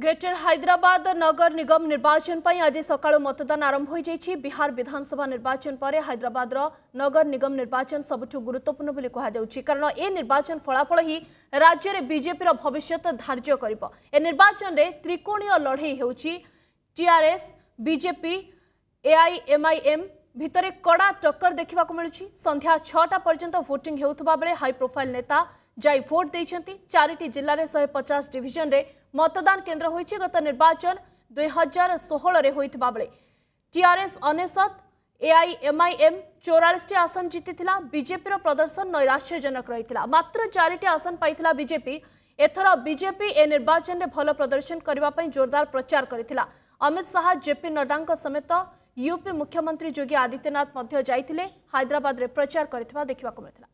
Greater Hyderabad नगर निगम निर्वाचन पर आज सकाळ मतदान आरंभ हो जाइए। बिहार विधानसभा निर्वाचन पर हैदराबाद नगर निगम निर्वाचन सबुठ गुरुत्वपूर्ण बोली कहुच्च, कारण ए निर्वाचन फलाफल ही राज्य में बीजेपी भविष्य धार्य करिवो। ए निर्वाचन रे त्रिकोणीय लड़े होउची टीआरएस बीजेपी एआईएमआईएम भितरे कड़ा टक्कर देखा मिलूँ। संध्या 6टा पर्यंत वोटिंग होता बेले हाई प्रोफाइल नेता जाई वोट देइछंती। 4टी जिल्ला 150 डिविजन रे मतदान केन्द्र हो। गत निर्वाचन 2016 रे होता बेले टीआरएस 59 एआईएमआईएम 44 आसन जीतिला। बीजेपी प्रदर्शन नैराश्यजनक रही, मात्र 4टी आसन पाई बीजेपी। एथर बीजेपी ए निर्वाचन में भल प्रदर्शन करने जोरदार प्रचार कर अमित शाह जेपी नड्डा समेत यूपी मुख्यमंत्री योगी आदित्यनाथ हैदराबाद रे प्रचार करथिबा देखा मिलता।